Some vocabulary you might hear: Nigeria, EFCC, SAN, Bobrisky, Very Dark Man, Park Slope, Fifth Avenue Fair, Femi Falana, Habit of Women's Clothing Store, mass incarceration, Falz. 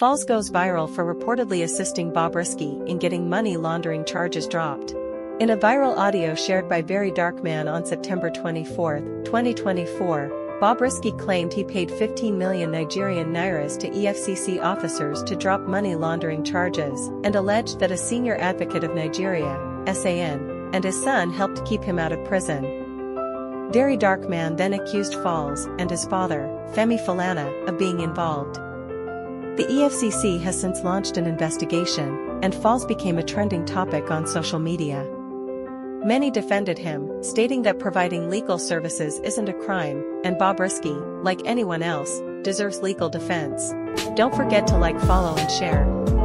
Falz goes viral for reportedly assisting Bobrisky in getting money laundering charges dropped. In a viral audio shared by Very Dark Man on September 24, 2024, Bobrisky claimed he paid 15 million Nigerian nairas to EFCC officers to drop money laundering charges, and alleged that a senior advocate of Nigeria, SAN, and his son helped keep him out of prison. Very Dark Man then accused Falz and his father, Femi Falana, of being involved. The EFCC has since launched an investigation, and Falz became a trending topic on social media. Many defended him, stating that providing legal services isn't a crime, and Bobrisky, like anyone else, deserves legal defense. Don't forget to like, follow, and share.